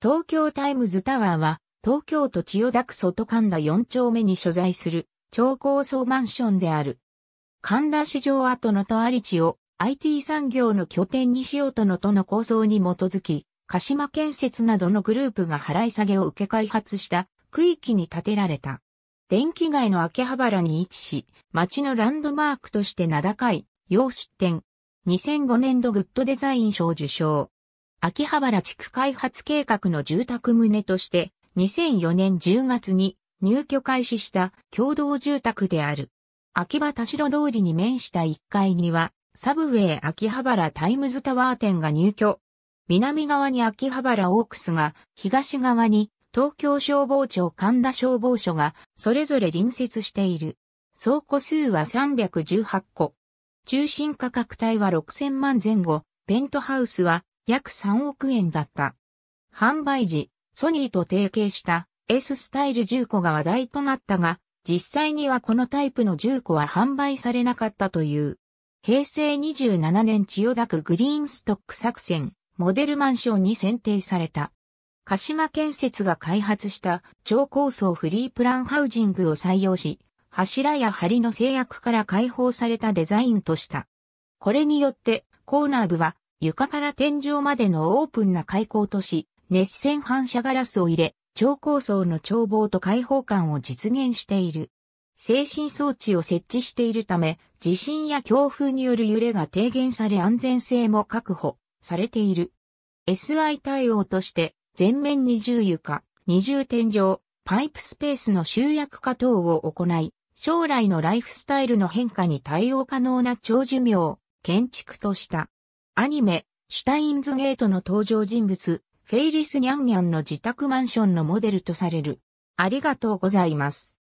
東京タイムズタワーは、東京都千代田区外神田4丁目に所在する超高層マンションである。神田市場跡の都有地を IT 産業の拠点にしようとの都の構想に基づき、鹿島建設などのグループが払い下げを受け開発した区域に建てられた。電気街の秋葉原に位置し、街のランドマークとして名高い、洋出店。2005年度グッドデザイン賞受賞。秋葉原地区開発計画の住宅棟として2004年10月に入居開始した共同住宅である。秋葉田代通りに面した1階にはサブウェイ秋葉原タイムズタワー店が入居。南側に秋葉原オークスが、東側に東京消防庁神田消防署がそれぞれ隣接している。総戸数は318戸。中心価格帯は6000万前後、ペントハウスは約3億円だった。販売時、ソニーと提携した S スタイル住戸が話題となったが、実際にはこのタイプの住戸は販売されなかったという。平成27年千代田区グリーンストック作戦、モデルマンションに選定された。鹿島建設が開発した超高層フリープランハウジングを採用し、柱や梁の制約から解放されたデザインとした。これによって、コーナー部は、床から天井までのオープンな開口とし、熱線反射ガラスを入れ、超高層の眺望と開放感を実現している。制振装置を設置しているため、地震や強風による揺れが低減され安全性も確保されている。SI 対応として、全面20床、20天井、パイプスペースの集約化等を行い、将来のライフスタイルの変化に対応可能な長寿命を建築とした。アニメ、シュタインズゲートの登場人物、フェイリス・ニャンニャンの自宅マンションのモデルとされる。ありがとうございます。